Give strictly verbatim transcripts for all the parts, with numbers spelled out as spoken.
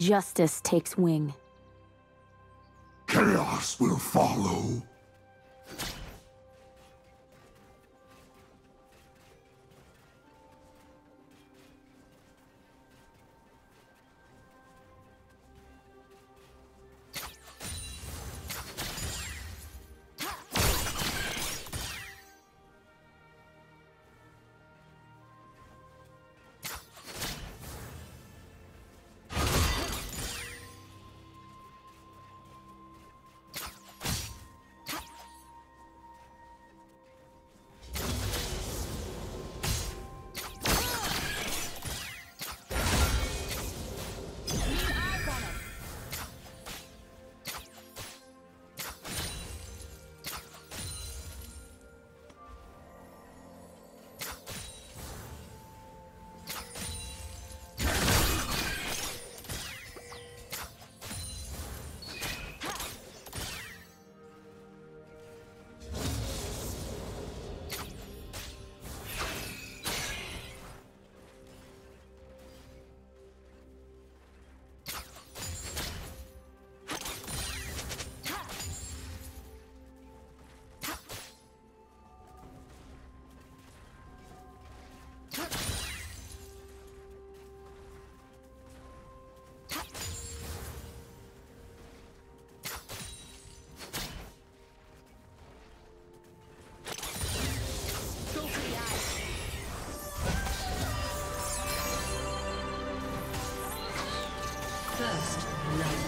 Justice takes wing. Chaos will follow. First, love.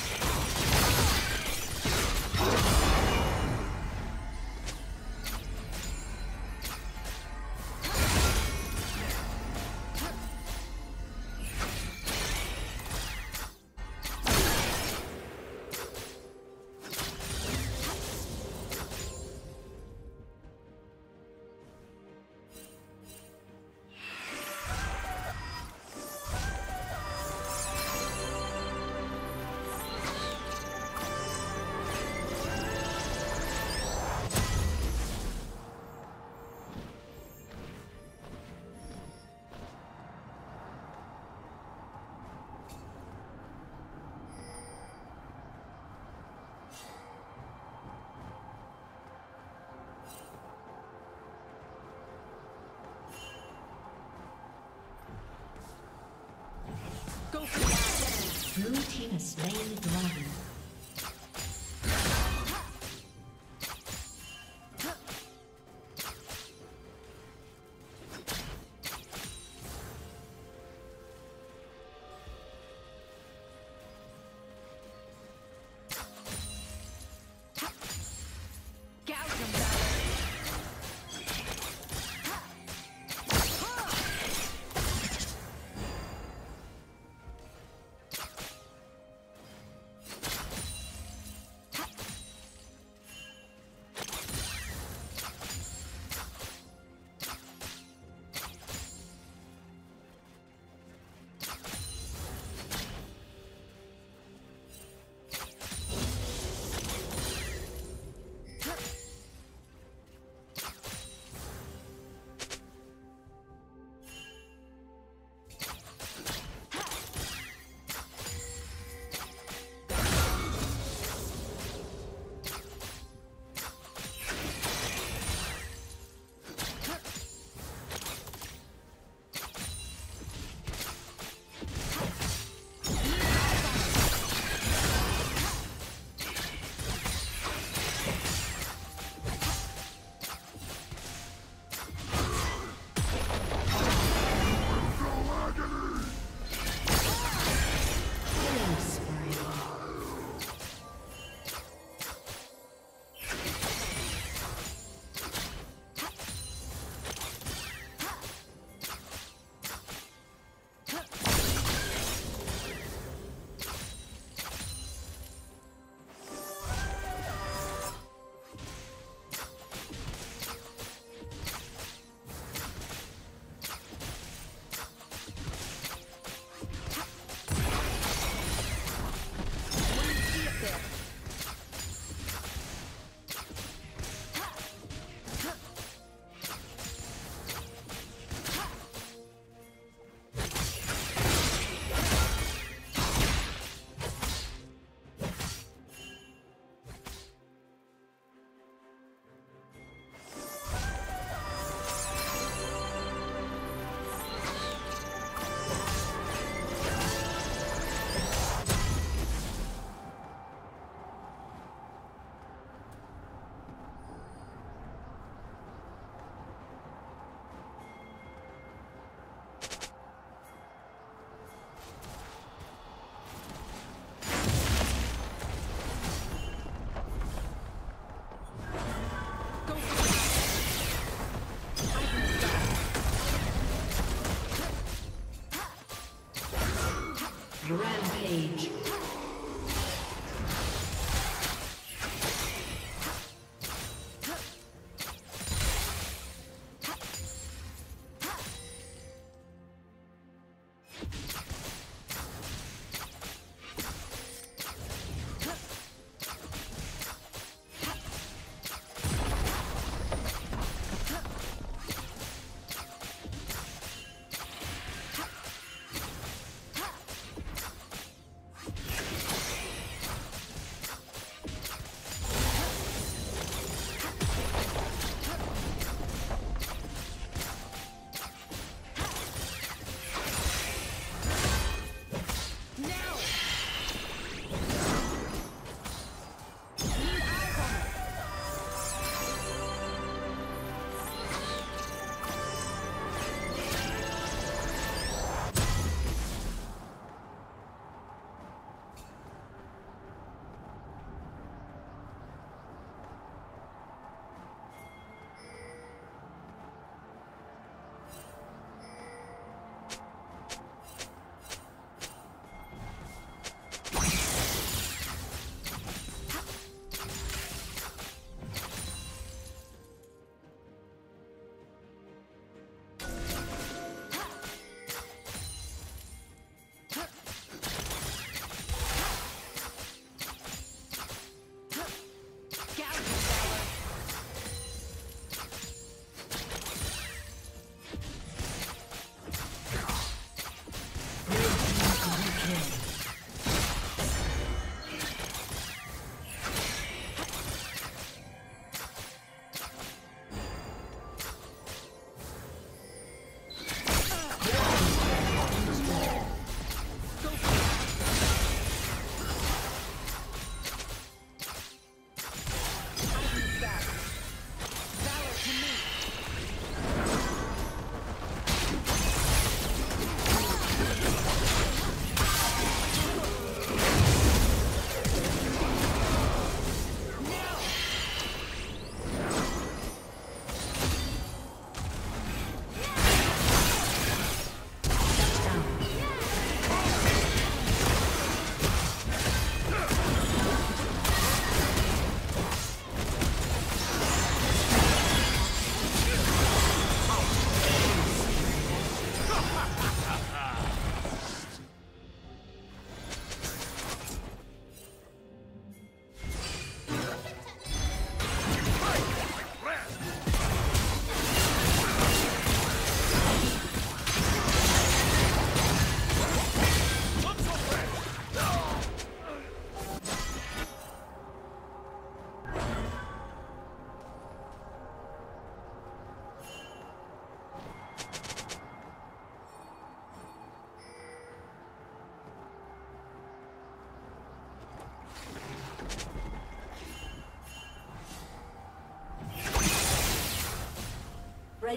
Blue team has slain the dragon.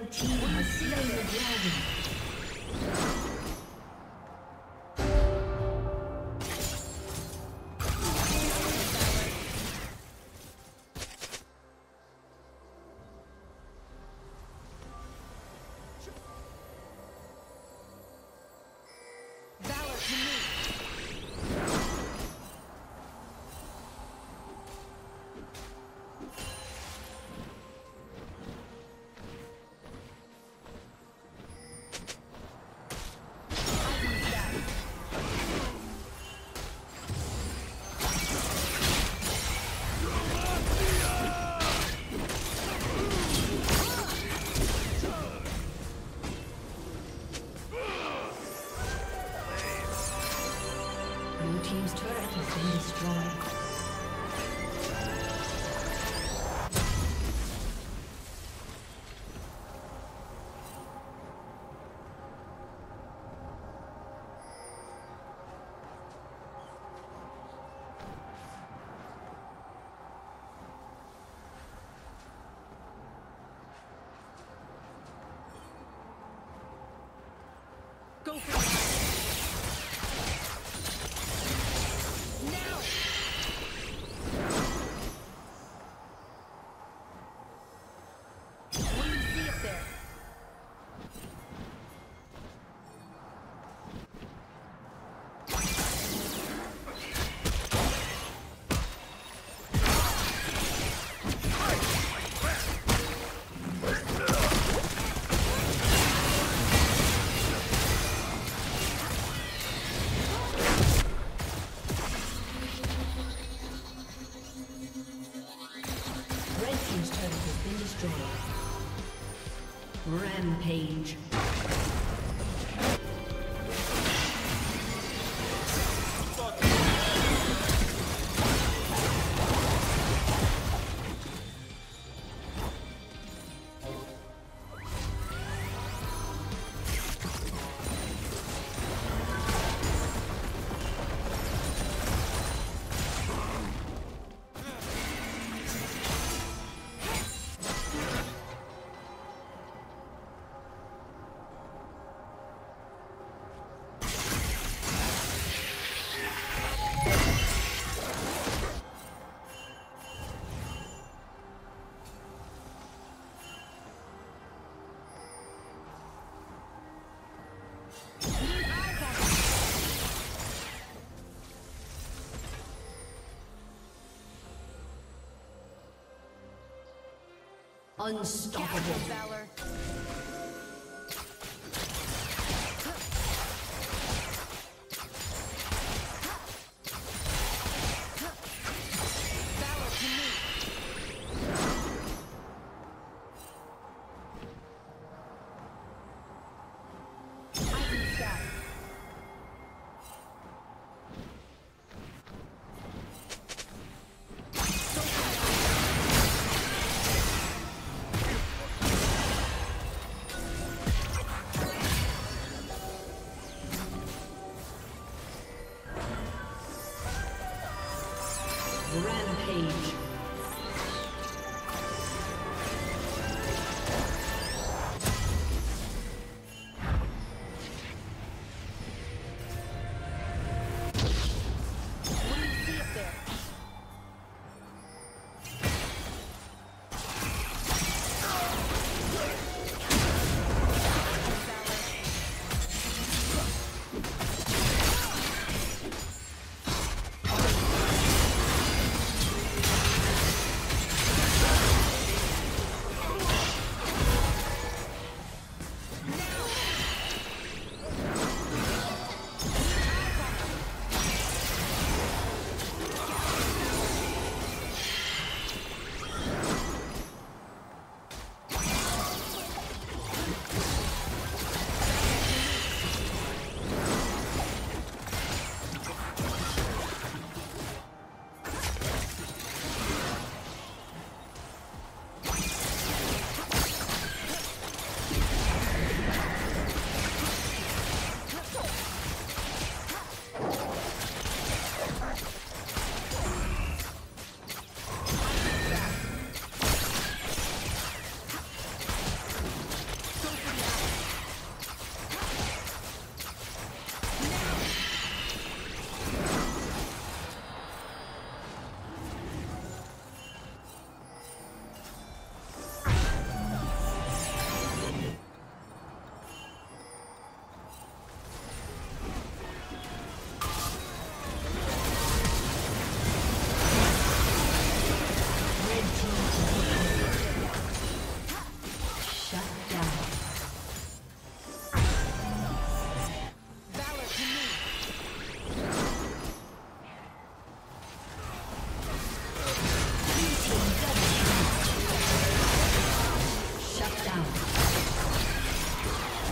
Red team has slain the dragon. Go for it. Rampage. Unstoppable valor.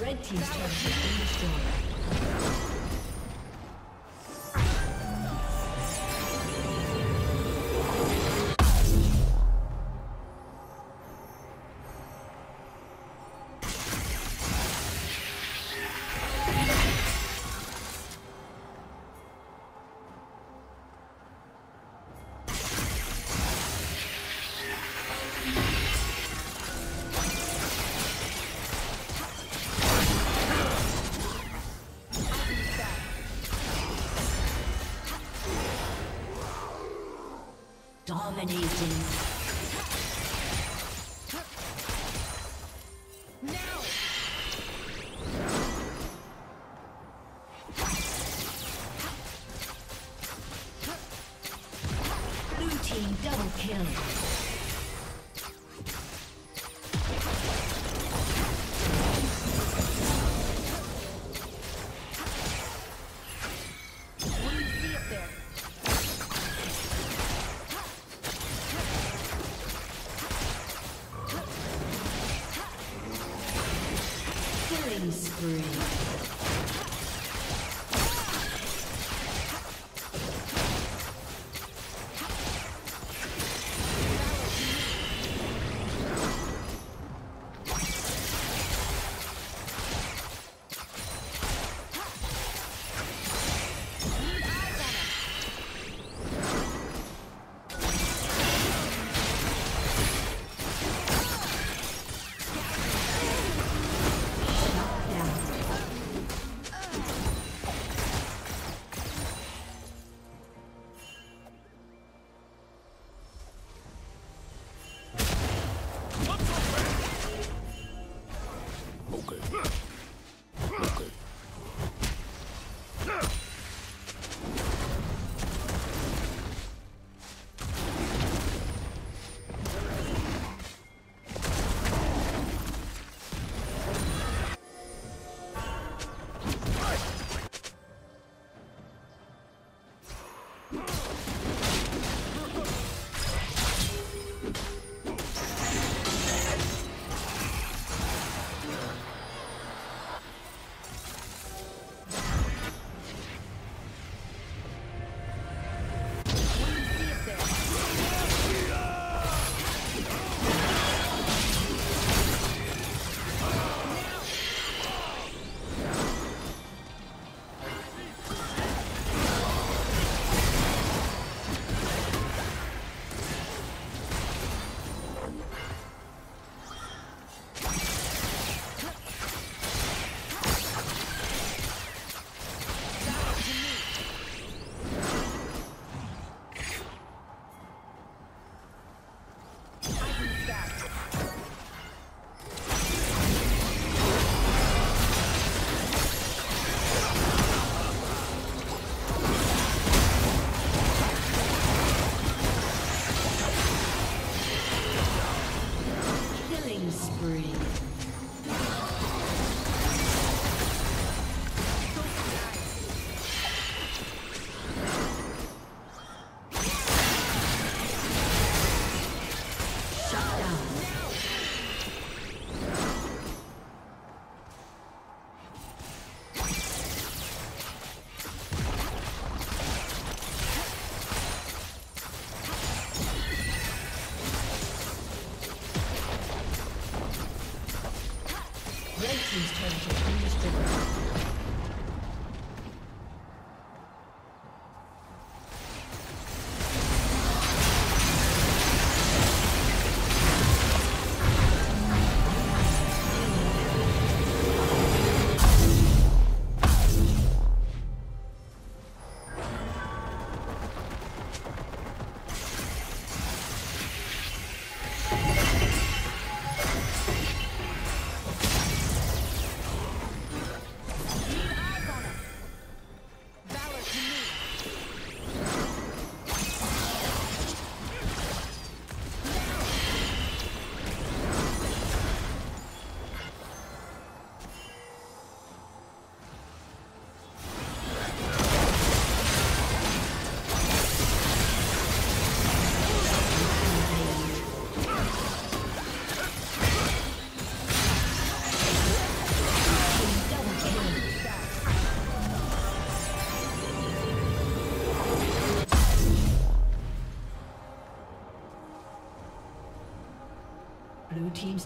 Red team's turret has been destroyed. Dominating. Blue team's